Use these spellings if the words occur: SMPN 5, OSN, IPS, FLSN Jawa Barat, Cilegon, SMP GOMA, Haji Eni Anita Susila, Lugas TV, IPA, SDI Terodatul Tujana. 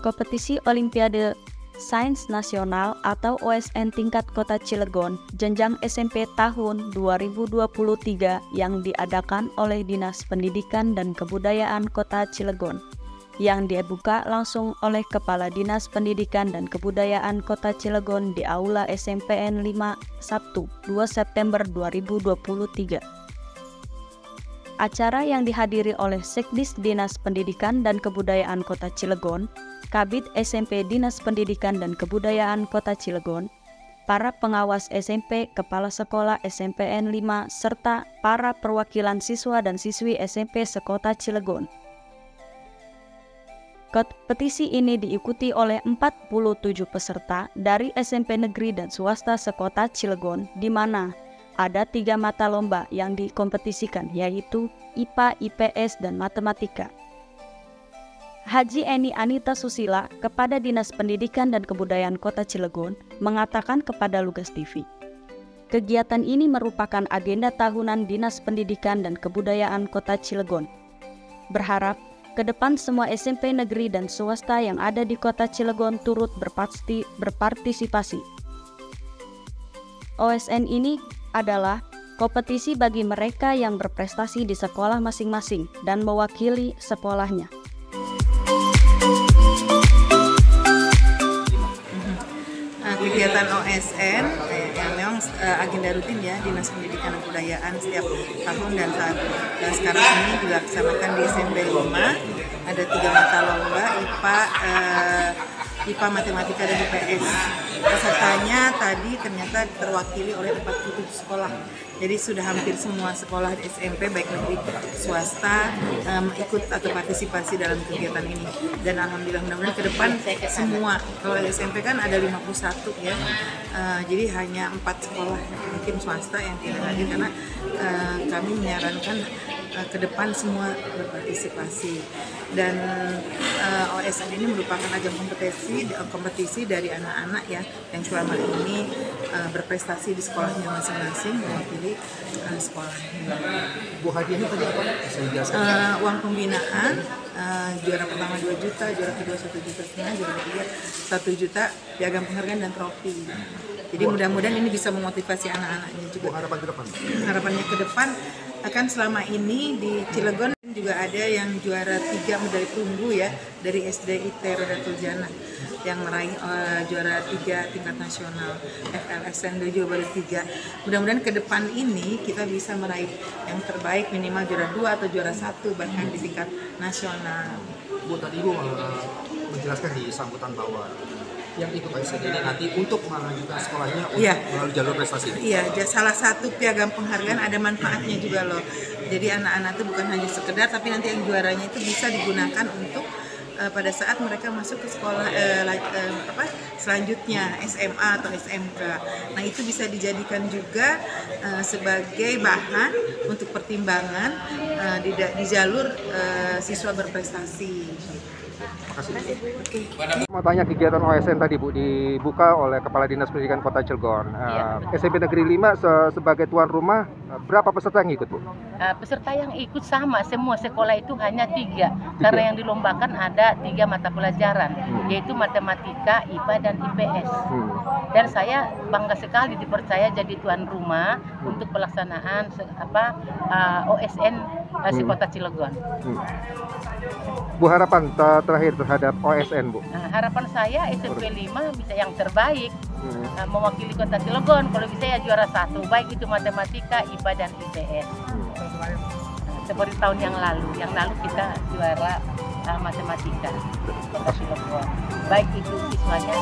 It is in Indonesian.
Kompetisi Olimpiade Sains Nasional atau OSN tingkat Kota Cilegon jenjang SMP tahun 2023 yang diadakan oleh Dinas Pendidikan dan Kebudayaan Kota Cilegon, yang dibuka langsung oleh Kepala Dinas Pendidikan dan Kebudayaan Kota Cilegon di Aula SMPN 5, Sabtu 2 September 2023. Acara yang dihadiri oleh Sekdis Dinas Pendidikan dan Kebudayaan Kota Cilegon, Kabid SMP Dinas Pendidikan dan Kebudayaan Kota Cilegon, para pengawas SMP, kepala sekolah SMPN 5, serta para perwakilan siswa dan siswi SMP sekota Cilegon. Kompetisi ini diikuti oleh 47 peserta dari SMP negeri dan swasta sekota Cilegon, di mana ada 3 mata lomba yang dikompetisikan, yaitu IPA, IPS, dan Matematika. Haji Eni Anita Susila, Kepala Dinas Pendidikan dan Kebudayaan Kota Cilegon, mengatakan kepada Lugas TV, kegiatan ini merupakan agenda tahunan Dinas Pendidikan dan Kebudayaan Kota Cilegon. Berharap ke depan semua SMP negeri dan swasta yang ada di Kota Cilegon turut berpartisipasi. OSN ini adalah kompetisi bagi mereka yang berprestasi di sekolah masing-masing dan mewakili sekolahnya. Kegiatan OSN yang memang agenda rutin ya Dinas Pendidikan dan Kebudayaan setiap tahun dan sekarang ini dilaksanakan di SMP GOMA. Ada 3 mata lomba, IPA, Matematika, dan IPS. Pesertanya tadi ternyata terwakili oleh 47 sekolah. Jadi sudah hampir semua sekolah di SMP, baik negeri swasta, ikut atau partisipasi dalam kegiatan ini. Dan alhamdulillah, mudah-mudahan ke depan semua. Kalau SMP kan ada 51 ya, jadi hanya 4 sekolah mungkin swasta yang tidak hadir, karena kami menyarankan ke depan semua berpartisipasi. Dan OSN ini merupakan ajang kompetisi dari anak-anak ya yang selama ini berprestasi di sekolahnya masing-masing mewakili sekolahnya. Bu Haji ini tadi apa? Uang pembinaan juara pertama 2 juta, juara kedua 1,5 juta, juara ketiga 1 juta, piagam penghargaan dan trofi. Jadi mudah-mudahan ini bisa memotivasi anak-anaknya juga. Harapan ke depan? Harapannya ke depan akan selama ini di Cilegon juga ada yang juara 3 medali perunggu ya dari SDI Terodatul Tujana yang meraih juara 3 tingkat nasional FLSN Jawa Barat 3. Mudah-mudahan ke depan ini kita bisa meraih yang terbaik, minimal juara 2 atau juara 1 bahkan di tingkat nasional. Bu, tadi Ibu menjelaskan di sambutan bahwa yang ikut OSN ini nanti untuk melanjutkan sekolahnya melalui jalur prestasi. Iya, salah satu piagam penghargaan ada manfaatnya juga loh. Jadi anak-anak itu bukan hanya sekedar, tapi nanti yang juaranya itu bisa digunakan untuk pada saat mereka masuk ke sekolah selanjutnya SMA atau SMK. Nah, itu bisa dijadikan juga sebagai bahan untuk pertimbangan di jalur siswa berprestasi. Makasih. Mau tanya kegiatan OSN tadi Bu, dibuka oleh Kepala Dinas Pendidikan Kota Cilegon. SMP Negeri 5 sebagai tuan rumah, berapa peserta yang ikut Bu? Peserta yang ikut sama, semua sekolah itu hanya 3. Karena yang dilombakan ada 3 mata pelajaran, yaitu Matematika, IPA, dan IPS. Dan saya bangga sekali dipercaya jadi tuan rumah untuk pelaksanaan OSN sekota Cilegon. Bu, harapan terakhir terhadap OSN Bu? Harapan saya SMP 5 bisa yang terbaik, mewakili kota Cilegon, kalau bisa ya juara 1, baik itu Matematika, IPA, dan IPS. Seperti tahun yang lalu kita juara Matematika kota Cilegon, baik itu siswanya.